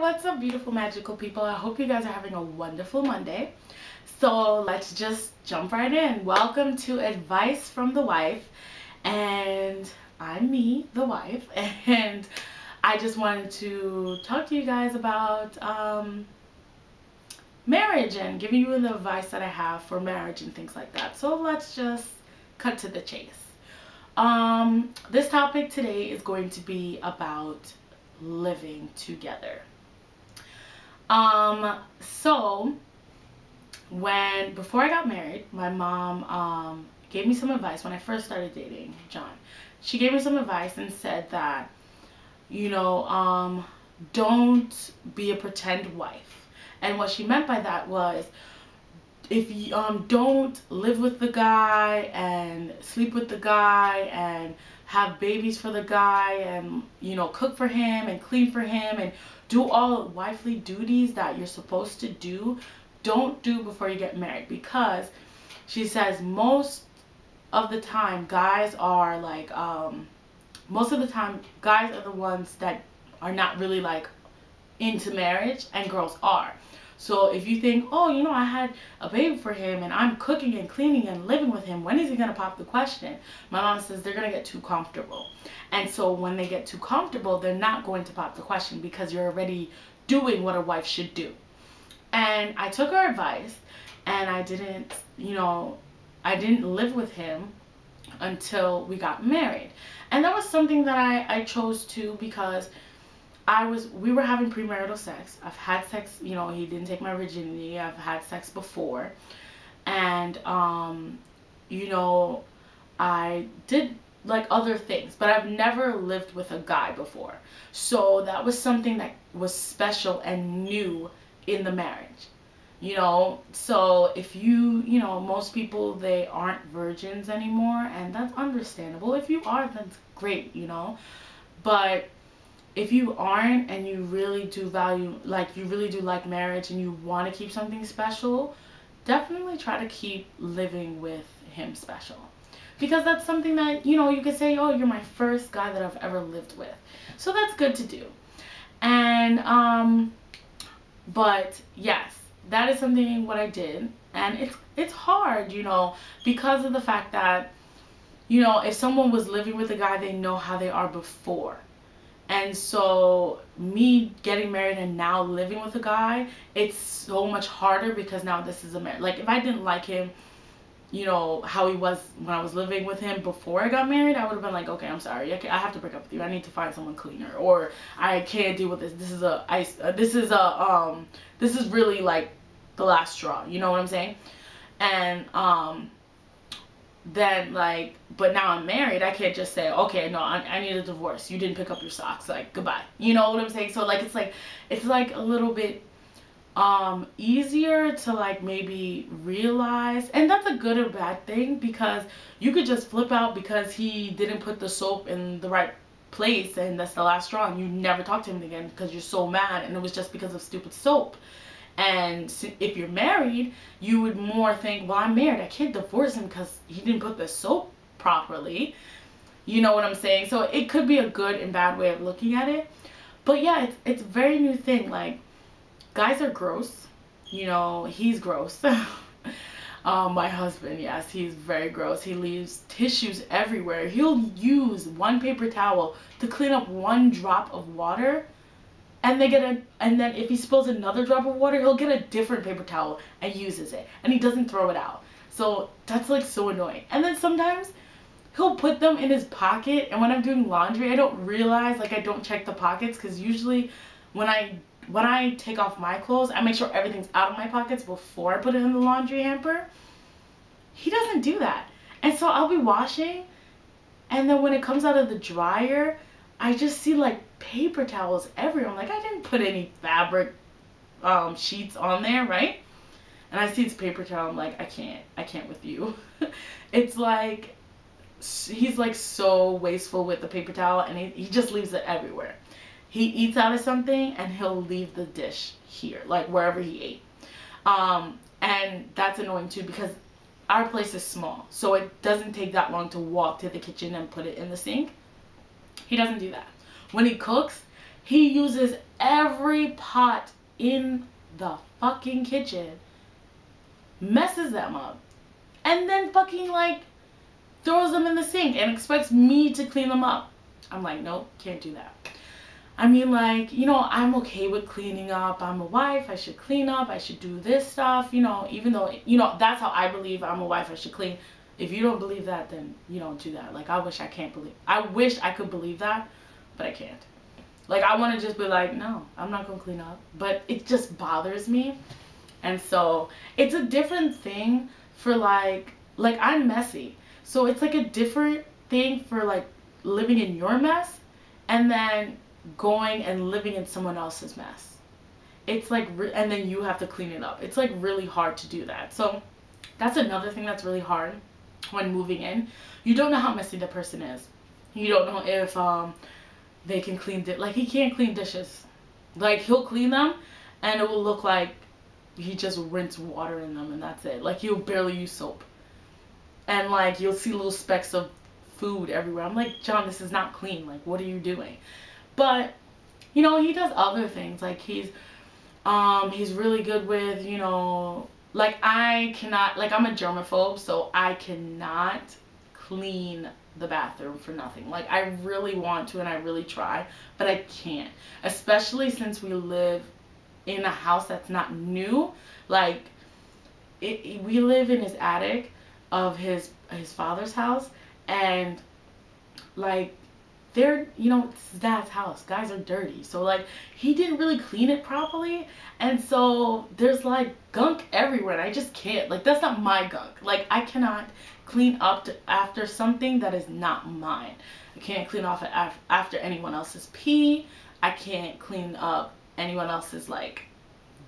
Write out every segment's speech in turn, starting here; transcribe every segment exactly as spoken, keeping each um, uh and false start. what's up, beautiful magical people? I hope you guys are having a wonderful Monday. So let's just jump right in. Welcome to Advice from the Wife, and I'm me, the wife, and I just wanted to talk to you guys about um, marriage and giving you the advice that I have for marriage and things like that. So let's just cut to the chase. Um, this topic today is going to be about living together. Um, so when, before I got married, my mom um, gave me some advice when I first started dating John. She gave me some advice and said that, you know, um, don't be a pretend wife. And what she meant by that was, if you um, don't live with the guy and sleep with the guy and have babies for the guy and, you know, cook for him and clean for him and do all wifely duties that you're supposed to do, don't do before you get married. Because she says most of the time guys are like, um, most of the time guys are the ones that are not really like into marriage, and girls are. So if you think, oh, you know, I had a baby for him and I'm cooking and cleaning and living with him, when is he going to pop the question? My mom says they're going to get too comfortable. And so when they get too comfortable, they're not going to pop the question because you're already doing what a wife should do. And I took her advice, and I didn't, you know, I didn't live with him until we got married. And that was something that I, I chose to, because I was, we were having premarital sex. I've had sex, you know, he didn't take my virginity. I've had sex before. And, um, you know, I did like other things, but I've never lived with a guy before. So that was something that was special and new in the marriage, you know? So if you, you know, most people, they aren't virgins anymore, and that's understandable. If you are, that's great, you know, but if you aren't and you really do value, like you really do like marriage and you want to keep something special, definitely try to keep living with him special. Because that's something that, you know, you could say, oh, you're my first guy that I've ever lived with. So that's good to do. And, um, but yes, that is something what I did. And it's, it's hard, you know, because of the fact that, you know, if someone was living with a guy, they know how they are before. And so me getting married and now living with a guy, it's so much harder because now this is a marriage. Like if I didn't like him, you know, how he was when I was living with him before I got married, I would have been like, okay, I'm sorry. I, can, I have to break up with you. I need to find someone cleaner, or I can't deal with this. This is a, I, this is a, um, this is really like the last straw. You know what I'm saying? And, um, then like, but now I'm married, I can't just say, okay, no, I, I need a divorce, you didn't pick up your socks, like, goodbye, you know what I'm saying? So like, it's like, it's like a little bit um easier to like maybe realize, and that's a good or bad thing, because you could just flip out because he didn't put the soap in the right place and that's the last straw, and you never talk to him again because you're so mad and it was just because of stupid soap. And if you're married, you would more think, well, I'm married, I can't divorce him because he didn't put the soap properly. You know what I'm saying? So it could be a good and bad way of looking at it. But yeah, it's, it's a very new thing. Like, guys are gross. You know, he's gross. um, my husband, yes, he's very gross. He leaves tissues everywhere. He'll use one paper towel to clean up one drop of water. And they get a, and then if he spills another drop of water, he'll get a different paper towel and uses it. And he doesn't throw it out. So that's like so annoying. And then sometimes he'll put them in his pocket. And when I'm doing laundry, I don't realize, like I don't check the pockets, because usually when I when I take off my clothes, I make sure everything's out of my pockets before I put it in the laundry hamper. He doesn't do that. And so I'll be washing, and then when it comes out of the dryer, I just see like paper towels everywhere. I'm like, I didn't put any fabric um, sheets on there, right? And I see this paper towel, I'm like, I can't, I can't with you. It's like, he's like so wasteful with the paper towel, and he, he just leaves it everywhere. He eats out of something and he'll leave the dish here, like wherever he ate. Um, and that's annoying too, because our place is small, so it doesn't take that long to walk to the kitchen and put it in the sink. He doesn't do that. When he cooks, he uses every pot in the fucking kitchen, messes them up, and then fucking like throws them in the sink and expects me to clean them up. I'm like, nope, can't do that. I mean, like, you know, I'm okay with cleaning up. I'm a wife. I should clean up. I should do this stuff, you know, even though, you know, that's how I believe. I'm a wife. I should clean. If you don't believe that, then you don't do that. Like, I wish I can't believe. I wish I could believe that, but I can't. Like, I want to just be like, no, I'm not going to clean up. But it just bothers me. And so it's a different thing for, like, like, I'm messy. So it's, like, a different thing for, like, living in your mess and then going and living in someone else's mess. It's like, and then you have to clean it up. It's like really hard to do that. So that's another thing that's really hard when moving in. You don't know how messy the person is. You don't know if um they can clean it. Like, he can't clean dishes. Like, he'll clean them and it will look like he just rinsed water in them and that's it. Like, he'll barely use soap. And like, you'll see little specks of food everywhere. I'm like, John, this is not clean. Like, what are you doing? But, you know, he does other things. Like, he's, um, he's really good with, you know, like, I cannot, like, I'm a germaphobe, so I cannot clean the bathroom for nothing. Like, I really want to and I really try, but I can't. Especially since we live in a house that's not new. Like, it, it, we live in his attic of his, his father's house, and, like, they're, you know, it's his dad's house. Guys are dirty. So, like, he didn't really clean it properly. And so there's, like, gunk everywhere. And I just can't. Like, that's not my gunk. Like, I cannot clean up to, after something that is not mine. I can't clean off af after anyone else's pee. I can't clean up anyone else's, like,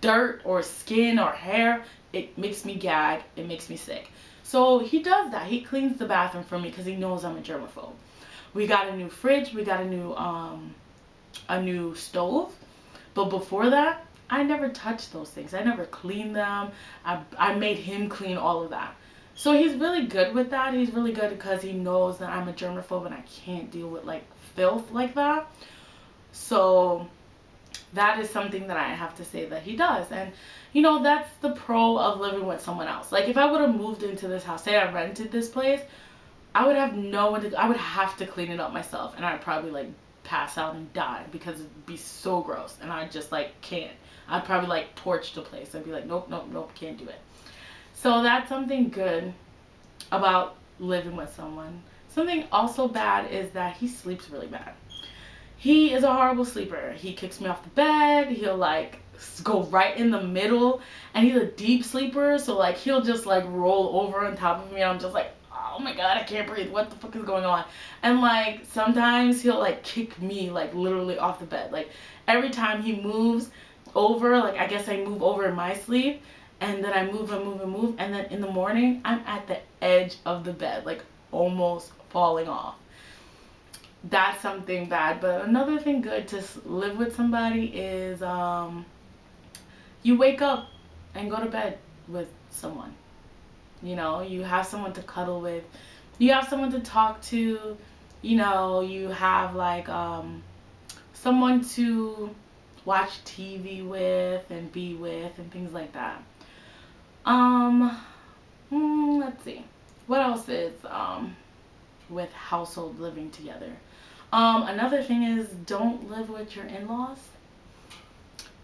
dirt or skin or hair. It makes me gag. It makes me sick. So he does that. He cleans the bathroom for me because he knows I'm a germaphobe. We got a new fridge, we got a new, um, a new stove, but before that, I never touched those things. I never cleaned them. I, I made him clean all of that. So he's really good with that. He's really good because he knows that I'm a germaphobe and I can't deal with, like, filth like that. So that is something that I have to say that he does. And, you know, that's the pro of living with someone else. Like, if I would have moved into this house, say I rented this place, I would have no one to, I would have to clean it up myself, and I'd probably, like, pass out and die because it'd be so gross, and I just, like, can't. I'd probably, like, torch the place. I'd be like, nope, nope, nope, can't do it. So that's something good about living with someone. Something also bad is that he sleeps really bad. He is a horrible sleeper. He kicks me off the bed. He'll, like, go right in the middle, and he's a deep sleeper, so, like, he'll just, like, roll over on top of me, and I'm just like, oh my god, I can't breathe, what the fuck is going on? And, like, sometimes he'll, like, kick me, like, literally off the bed. Like, every time he moves over, like, I guess I move over in my sleep, and then I move and move and move, and then in the morning I'm at the edge of the bed, like, almost falling off. That's something bad. But another thing good to live with somebody is um you wake up and go to bed with someone. You know, you have someone to cuddle with, you have someone to talk to, you know, you have, like, um, someone to watch T V with and be with and things like that. Um, mm, let's see. What else is, um, with household living together? Um, another thing is, don't live with your in-laws.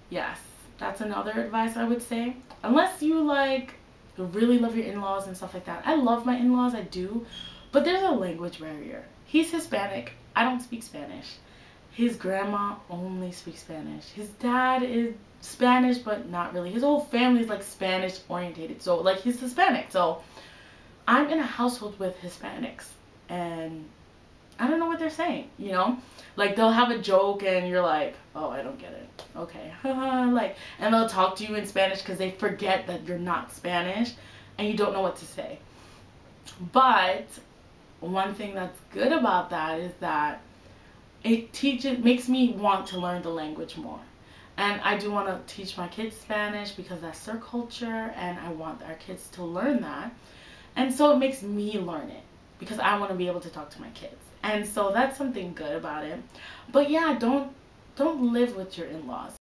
Yes, that's another advice I would say. Unless you, like, really love your in-laws and stuff like that. I love my in-laws, I do, but there's a language barrier. He's Hispanic, I don't speak Spanish. His grandma only speaks Spanish. His dad is Spanish, but not really. His whole family is, like, Spanish orientated, so, like, he's Hispanic. So I'm in a household with Hispanics, and I don't know what they're saying, you know? Like, they'll have a joke and you're like, oh, I don't get it. Okay. Like, and they'll talk to you in Spanish because they forget that you're not Spanish and you don't know what to say. But one thing that's good about that is that it teaches, makes me want to learn the language more. And I do want to teach my kids Spanish because that's their culture and I want our kids to learn that. And so it makes me learn it because I want to be able to talk to my kids. And so that's something good about it. But yeah, don't Don't live with your in-laws.